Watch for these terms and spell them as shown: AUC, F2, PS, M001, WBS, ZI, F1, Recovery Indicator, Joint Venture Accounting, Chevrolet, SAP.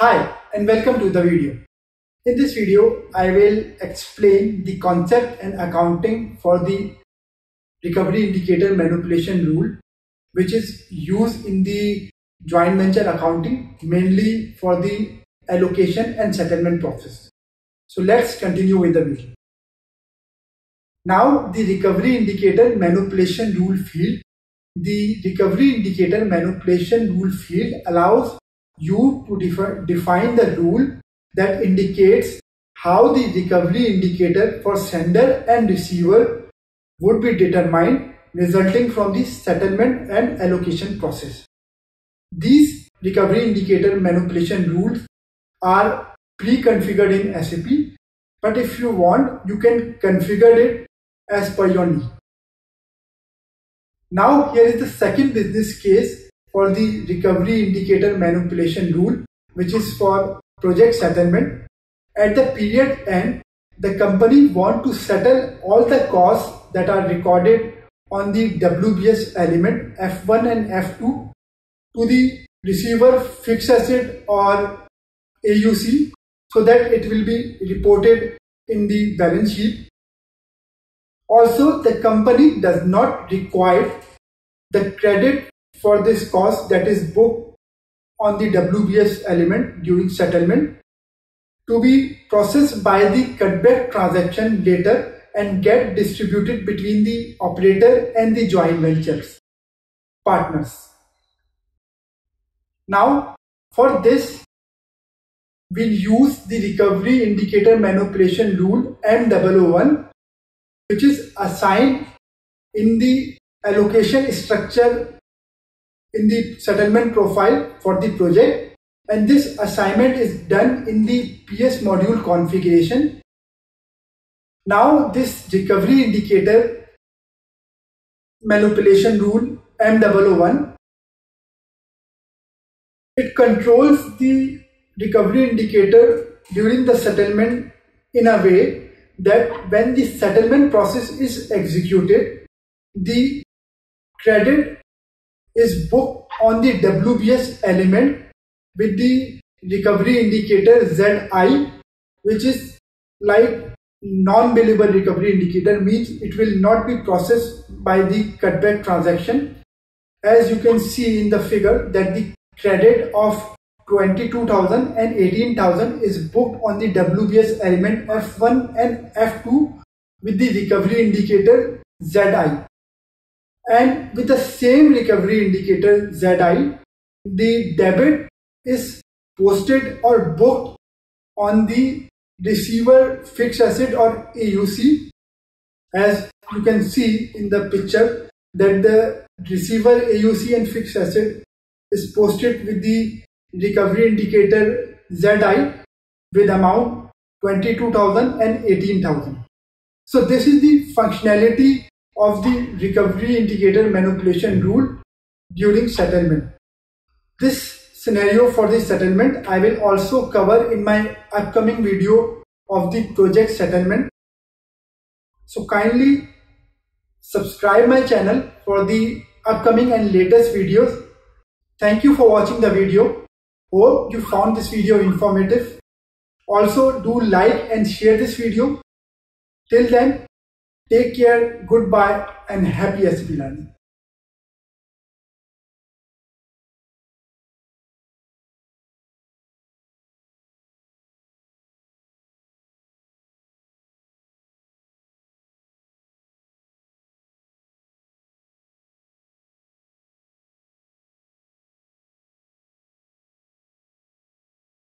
Hi and welcome to the video. In this video, I will explain the concept and accounting for the recovery indicator manipulation rule, which is used in the joint venture accounting, mainly for the allocation and settlement process. So let's continue with the video. Now the recovery indicator manipulation rule field. The recovery indicator manipulation rule field allows you to define the rule that indicates how the recovery indicator for sender and receiver would be determined, resulting from the settlement and allocation process. These recovery indicator manipulation rules are pre-configured in SAP, but if you want, you can configure it as per your need. Now here is the second business case for the recovery indicator manipulation rule, which is for project settlement. At the period end, the company wants to settle all the costs that are recorded on the WBS element F1 and F2 to the receiver fixed asset or AUC, so that it will be reported in the balance sheet. Also, the company does not require the credit for this cost that is booked on the WBS element during settlement to be processed by the cutback transaction later and get distributed between the operator and the joint ventures partners. Now, for this, we'll use the recovery indicator manipulation rule M001, which is assigned in the allocation structure in the settlement profile for the project, and this assignment is done in the PS module configuration. Now this recovery indicator manipulation rule M001, it controls the recovery indicator during the settlement in a way that when the settlement process is executed, the credit is booked on the WBS element with the recovery indicator ZI, which is like non-billable recovery indicator, means it will not be processed by the cutback transaction. As you can see in the figure, that the credit of 22,000 and 18,000 is booked on the WBS element F1 and F2 with the recovery indicator ZI. And with the same recovery indicator ZI, the debit is posted or booked on the receiver fixed asset or AUC. As you can see in the picture, that the receiver AUC and fixed asset is posted with the recovery indicator ZI with amount 22,000 and 18,000. So this is the functionality of the recovery indicator manipulation rule during settlement. This scenario for the settlement I will also cover in my upcoming video of the project settlement. So kindly subscribe my channel for the upcoming and latest videos. Thank you for watching the video. Hope you found this video informative. Also, do like and share this video. Till then, take care, goodbye and happy SAP learning.